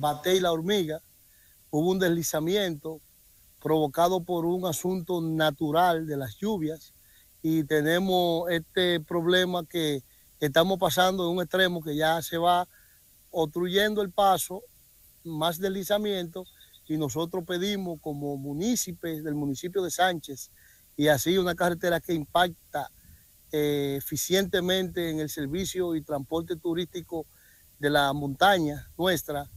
Bate y la hormiga, hubo un deslizamiento provocado por un asunto natural de las lluvias y tenemos este problema que estamos pasando de un extremo que ya se va obstruyendo el paso, más deslizamiento, y nosotros pedimos como municipios del municipio de Sánchez y así una carretera que impacta eficientemente en el servicio y transporte turístico de la montaña nuestra.